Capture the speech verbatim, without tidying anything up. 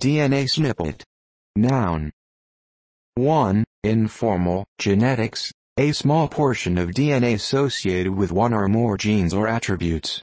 D N A snippet. Noun. one. Informal genetics, a small portion of D N A associated with one or more genes or attributes.